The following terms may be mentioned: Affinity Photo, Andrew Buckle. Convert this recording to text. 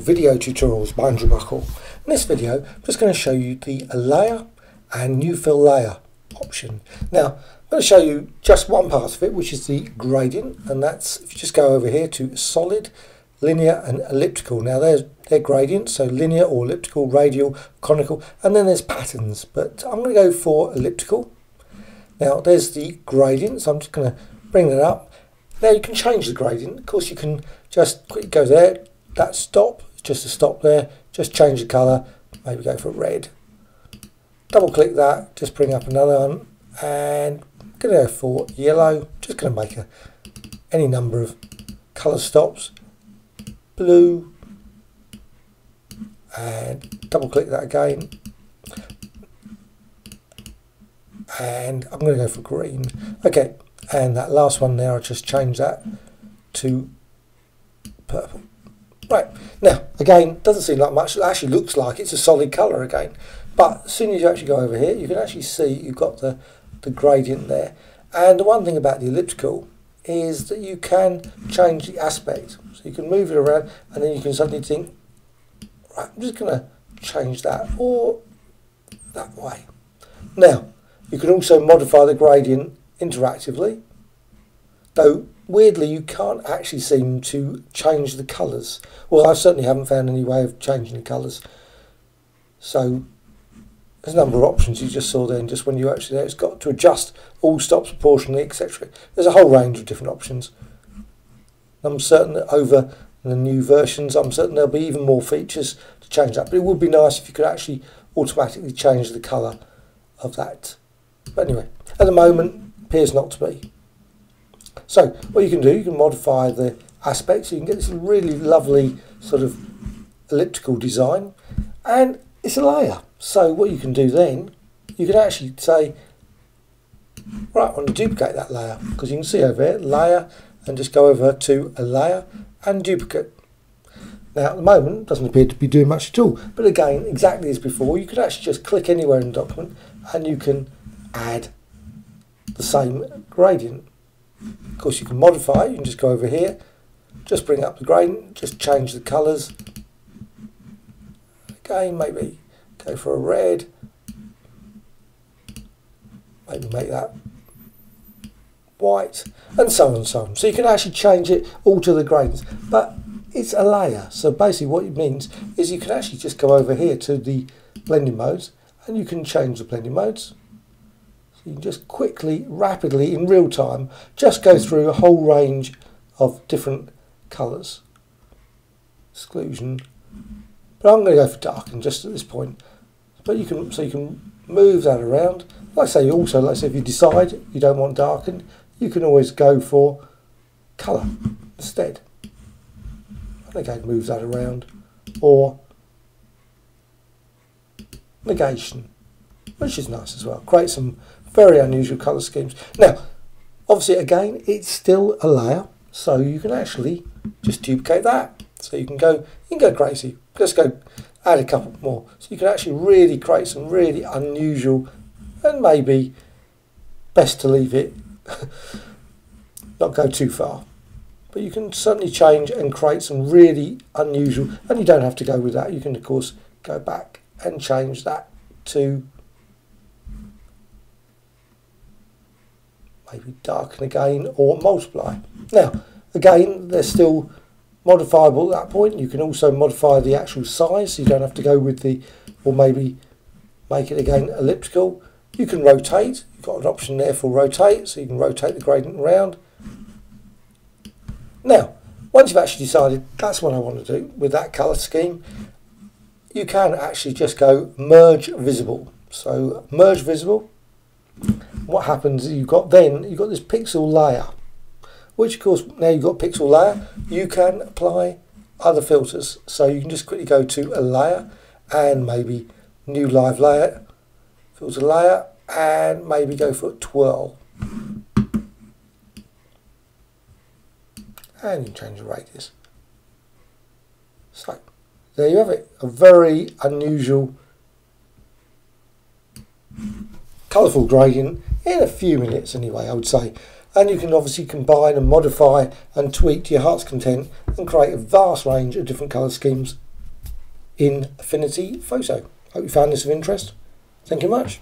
Video tutorials by Andrew Buckle. In this video I'm just going to show you the layer and new fill layer option. Now I'm going to show you just one part of it, which is the gradient, and that's if you just go over here to solid, linear and elliptical. Now they're gradients, so linear or elliptical, radial, conical, and then there's patterns, but I'm going to go for elliptical. Now there's the gradient, so I'm just going to bring that up. Now you can change the gradient, of course. You can just quickly go there, that stop, just a stop there, just change the colour, maybe go for red, double click that, just bring up another one, and I'm going to go for yellow, just going to make any number of colour stops, blue, and double click that again, and I'm going to go for green, okay, and that last one there, I'll just change that to purple. Right, now again, doesn't seem like much, it actually looks like it's a solid colour again, but as soon as you actually go over here you can actually see you've got the gradient there. And the one thing about the elliptical is that you can change the aspect, so you can move it around and then you can suddenly think, right, I'm just going to change that or that way. Now you can also modify the gradient interactively, though weirdly you can't actually seem to change the colours. Well, I certainly haven't found any way of changing the colours. So there's a number of options you just saw there, and just when you actually there, it's got to adjust all stops proportionally, etc. There's a whole range of different options. I'm certain that over the new versions, I'm certain there'll be even more features to change that, but it would be nice if you could actually automatically change the colour of that. But anyway, at the moment it appears not to be. So what you can do, you can modify the aspects, so you can get this really lovely sort of elliptical design, and it's a layer. So what you can do then, you can actually say, right, I want to duplicate that layer, because you can see over here, layer, and just go over to a layer and duplicate. Now at the moment, it doesn't appear to be doing much at all, but again, exactly as before, you can actually just click anywhere in the document and you can add the same gradient. Of course you can modify it, you can just go over here, just bring up the gradient, just change the colours. Again, maybe go for a red, maybe make that white, and so on and so on. So you can actually change it, alter the gradients, but it's a layer. So basically what it means is you can actually just go over here to the blending modes and you can change the blending modes. You can just quickly, rapidly, in real time, just go through a whole range of different colours. Exclusion. But I'm going to go for darken just at this point. But you can, so you can move that around. Like I say, you also, like I say, if you decide you don't want darken, you can always go for colour instead. And again, move that around. Or negation, which is nice as well. Create some very unusual colour schemes. Now, obviously, again, it's still a layer, so you can actually just duplicate that. So you can go crazy. Just go add a couple more. So you can actually really create some really unusual, and maybe best to leave it, not go too far. But you can certainly change and create some really unusual, and you don't have to go with that. You can, of course, go back and change that to maybe darken again or multiply. Now again, they're still modifiable at that point. You can also modify the actual size, so you don't have to go with the, or maybe make it again elliptical. You can rotate, you've got an option there for rotate, so you can rotate the gradient around. Now once you've actually decided that's what I want to do with that colour scheme, you can actually just go merge visible. So merge visible. What happens is you've got this pixel layer, which of course, now you've got pixel layer, you can apply other filters. So you can just quickly go to a layer and maybe new live layer, filter layer, and maybe go for a twirl. And you can change the radius. So there you have it, a very unusual colourful gradient in a few minutes anyway, I would say. And you can obviously combine and modify and tweak to your heart's content and create a vast range of different colour schemes. in Affinity Photo. Hope you found this of interest. Thank you much.